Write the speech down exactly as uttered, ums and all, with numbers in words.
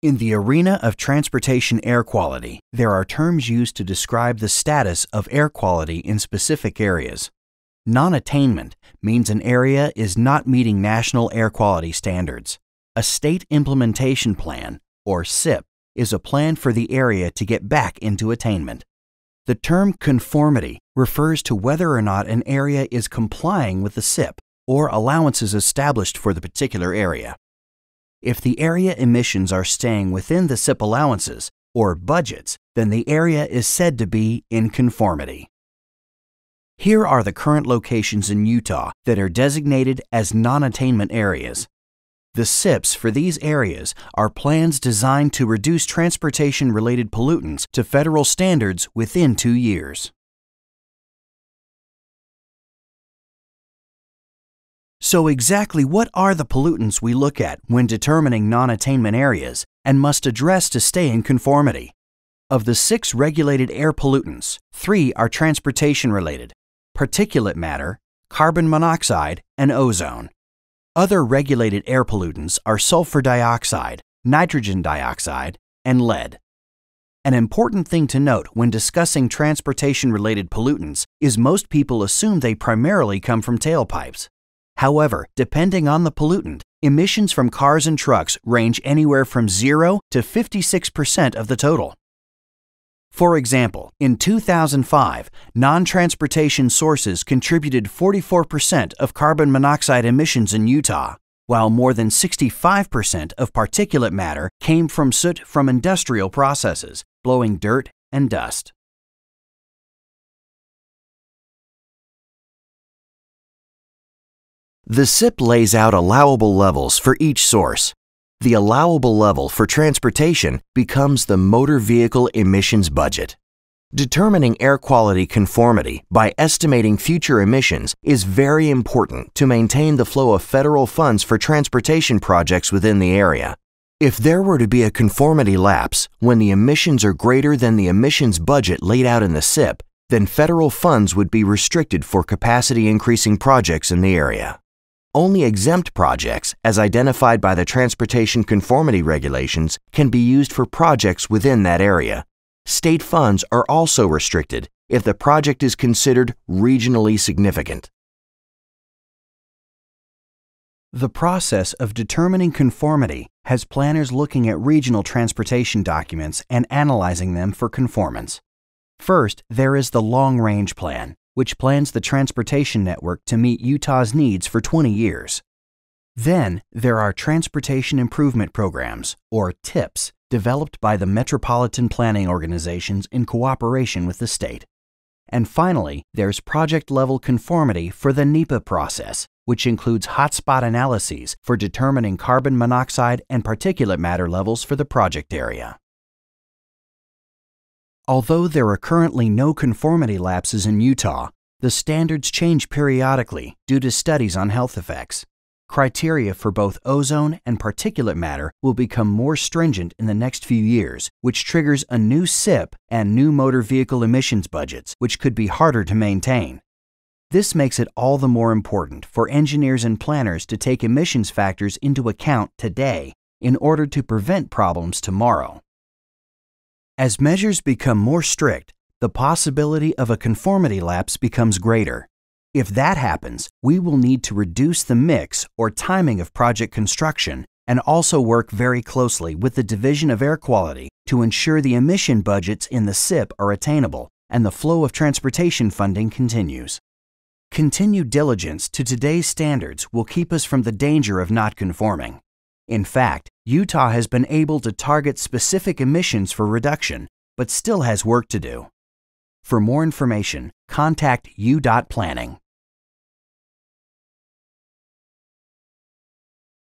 In the arena of transportation air quality, there are terms used to describe the status of air quality in specific areas. Non-attainment means an area is not meeting national air quality standards. A state implementation plan, or S I P, is a plan for the area to get back into attainment. The term conformity refers to whether or not an area is complying with the S I P or allowances established for the particular area. If the area emissions are staying within the S I P allowances or budgets, then the area is said to be in conformity. Here are the current locations in Utah that are designated as non-attainment areas. The S I Ps for these areas are plans designed to reduce transportation-related pollutants to federal standards within two years. So exactly what are the pollutants we look at when determining non-attainment areas and must address to stay in conformity? Of the six regulated air pollutants, three are transportation-related: particulate matter, carbon monoxide, and ozone. Other regulated air pollutants are sulfur dioxide, nitrogen dioxide, and lead. An important thing to note when discussing transportation-related pollutants is most people assume they primarily come from tailpipes. However, depending on the pollutant, emissions from cars and trucks range anywhere from zero to fifty-six percent of the total. For example, in two thousand five, non-transportation sources contributed forty-four percent of carbon monoxide emissions in Utah, while more than sixty-five percent of particulate matter came from soot from industrial processes, blowing dirt and dust. The S I P lays out allowable levels for each source. The allowable level for transportation becomes the motor vehicle emissions budget. Determining air quality conformity by estimating future emissions is very important to maintain the flow of federal funds for transportation projects within the area. If there were to be a conformity lapse when the emissions are greater than the emissions budget laid out in the S I P, then federal funds would be restricted for capacity-increasing projects in the area. Only exempt projects, as identified by the transportation conformity regulations, can be used for projects within that area. State funds are also restricted if the project is considered regionally significant. The process of determining conformity has planners looking at regional transportation documents and analyzing them for conformance. First, there is the long-range plan, which plans the transportation network to meet Utah's needs for twenty years. Then, there are Transportation Improvement Programs, or TIPS, developed by the metropolitan planning organizations in cooperation with the state. And finally, there's project-level conformity for the NEPA process, which includes hotspot analyses for determining carbon monoxide and particulate matter levels for the project area. Although there are currently no conformity lapses in Utah, the standards change periodically due to studies on health effects. Criteria for both ozone and particulate matter will become more stringent in the next few years, which triggers a new S I P and new motor vehicle emissions budgets, which could be harder to maintain. This makes it all the more important for engineers and planners to take emissions factors into account today in order to prevent problems tomorrow. As measures become more strict, the possibility of a conformity lapse becomes greater. If that happens, we will need to reduce the mix or timing of project construction and also work very closely with the Division of Air Quality to ensure the emission budgets in the S I P are attainable and the flow of transportation funding continues. Continued diligence to today's standards will keep us from the danger of not conforming. In fact, Utah has been able to target specific emissions for reduction, but still has work to do. For more information, contact U DOT Planning.